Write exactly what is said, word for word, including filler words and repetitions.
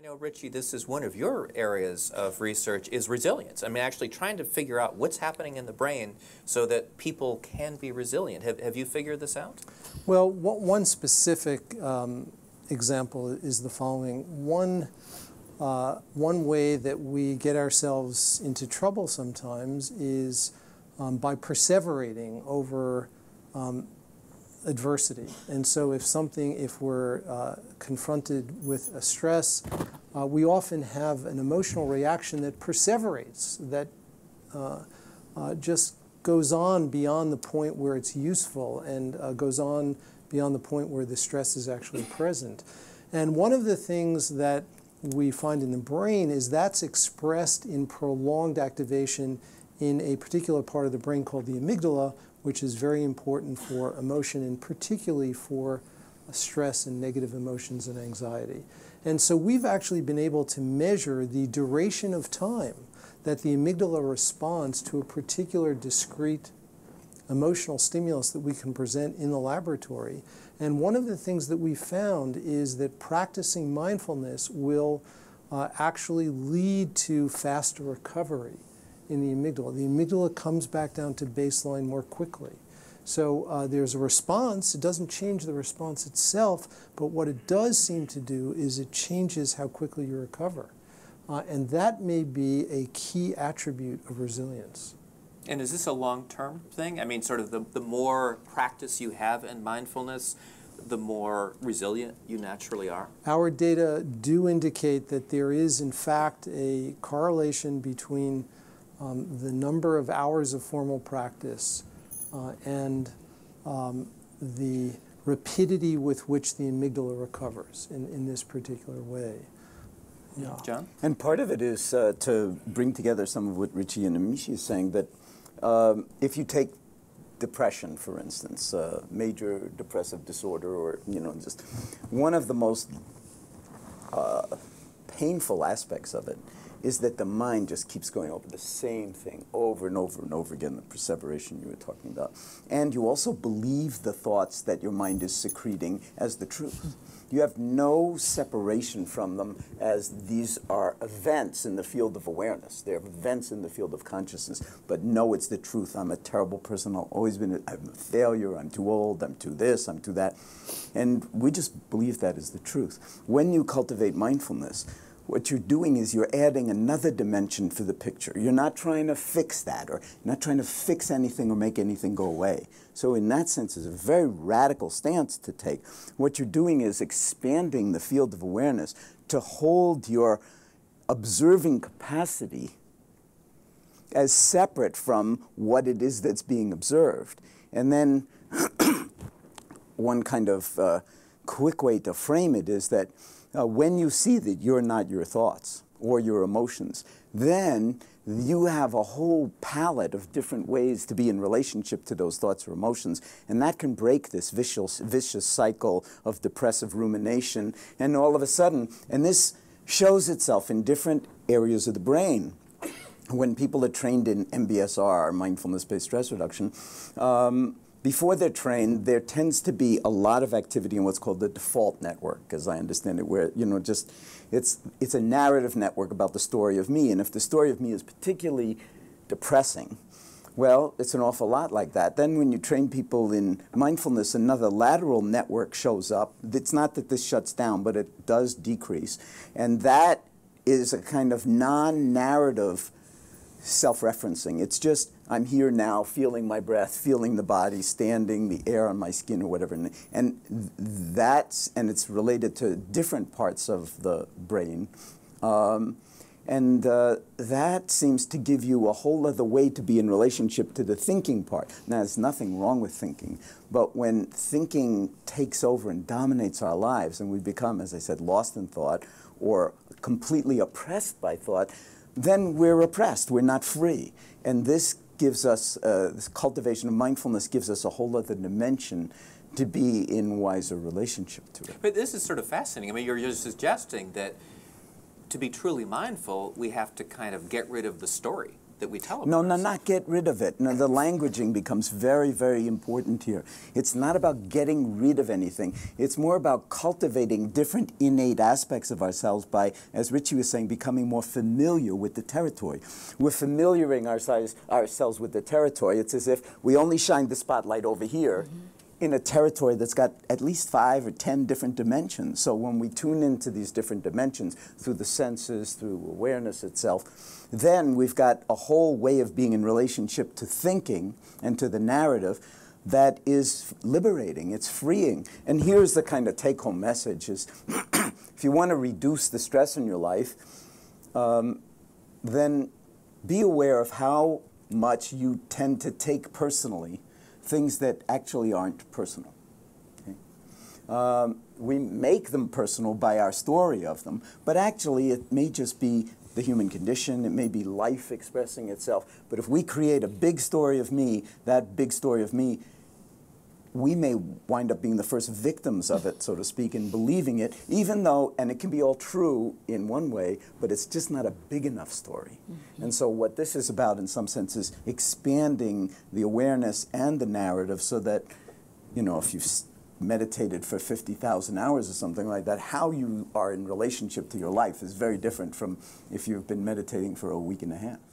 I know, Richie, this is one of your areas of research is resilience. I mean, actually trying to figure out what's happening in the brain so that people can be resilient. Have, have you figured this out? Well, what, one specific um, example is the following. One, uh, one way that we get ourselves into trouble sometimes is um, by perseverating over um, adversity. And so if something, if we're uh, confronted with a stress, uh, we often have an emotional reaction that perseverates, that uh, uh, just goes on beyond the point where it's useful and uh, goes on beyond the point where the stress is actually present. And one of the things that we find in the brain is that's expressed in prolonged activation in a particular part of the brain called the amygdala, which is very important for emotion and particularly for stress and negative emotions and anxiety. And so we've actually been able to measure the duration of time that the amygdala responds to a particular discrete emotional stimulus that we can present in the laboratory. And one of the things that we found is that practicing mindfulness will uh, actually lead to faster recovery in the amygdala. The amygdala comes back down to baseline more quickly. So uh, there's a response. It doesn't change the response itself, but what it does seem to do is it changes how quickly you recover. Uh, and that may be a key attribute of resilience. And is this a long-term thing? I mean, sort of the, the more practice you have in mindfulness, the more resilient you naturally are? Our data do indicate that there is, in fact, a correlation between Um, the number of hours of formal practice uh, and um, the rapidity with which the amygdala recovers in, in this particular way. Yeah. John? And part of it is uh, to bring together some of what Richie and Amishi is saying, that um, if you take depression, for instance, uh, major depressive disorder, or, you know, just one of the most uh, painful aspects of it is that the mind just keeps going over the same thing over and over and over again, the perseveration you were talking about. And you also believe the thoughts that your mind is secreting as the truth. You have no separation from them, as these are events in the field of awareness. They're events in the field of consciousness. But no, it's the truth. I'm a terrible person. I've always been a, I'm a failure. I'm too old. I'm too this. I'm too that. And we just believe that is the truth. When you cultivate mindfulness, what you're doing is you're adding another dimension to the picture. You're not trying to fix that, or you're not trying to fix anything or make anything go away. So in that sense, it's a very radical stance to take. What you're doing is expanding the field of awareness to hold your observing capacity as separate from what it is that's being observed. And then one kind of uh, quick way to frame it is that Uh, when you see that you're not your thoughts or your emotions, then you have a whole palette of different ways to be in relationship to those thoughts or emotions. And that can break this vicious, vicious cycle of depressive rumination. And all of a sudden, and this shows itself in different areas of the brain. When people are trained in M B S R, mindfulness-based stress reduction, um, before they're trained, there tends to be a lot of activity in what's called the default network, as I understand it, where, you know, just it's, it's a narrative network about the story of me. And if the story of me is particularly depressing, well, it's an awful lot like that. Then when you train people in mindfulness, another lateral network shows up. It's not that this shuts down, but it does decrease. And that is a kind of non-narrative self-referencing. It's just, I'm here now, feeling my breath, feeling the body, standing, the air on my skin, or whatever. And that's, and it's related to different parts of the brain. Um, and uh, that seems to give you a whole other way to be in relationship to the thinking part. Now, there's nothing wrong with thinking, but when thinking takes over and dominates our lives, and we become, as I said, lost in thought, or completely oppressed by thought, then we're oppressed, we're not free. And this gives us, uh, this cultivation of mindfulness gives us a whole other dimension to be in wiser relationship to it. But this is sort of fascinating. I mean, you're, you're suggesting that to be truly mindful, we have to kind of get rid of the story. that we tell them. No, no, not get rid of it. No, the languaging becomes very, very important here. It's not about getting rid of anything. It's more about cultivating different innate aspects of ourselves by, as Richie was saying, becoming more familiar with the territory. We're familiarizing ourselves, ourselves with the territory. It's as if we only shine the spotlight over here. Mm-hmm. In a territory that's got at least five or ten different dimensions. So when we tune into these different dimensions through the senses, through awareness itself, then we've got a whole way of being in relationship to thinking and to the narrative that is liberating, it's freeing. And here's the kind of take-home message is, if you want to reduce the stress in your life, um, then be aware of how much you tend to take personally things that actually aren't personal. Okay? Um, we make them personal by our story of them, but actually it may just be the human condition, it may be life expressing itself, but if we create a big story of me, that big story of me, we may wind up being the first victims of it, so to speak, and believing it, even though, and it can be all true in one way, but it's just not a big enough story. Mm-hmm. And so what this is about, in some sense, is expanding the awareness and the narrative so that, you know, if you've meditated for fifty thousand hours or something like that, how you are in relationship to your life is very different from if you've been meditating for a week and a half.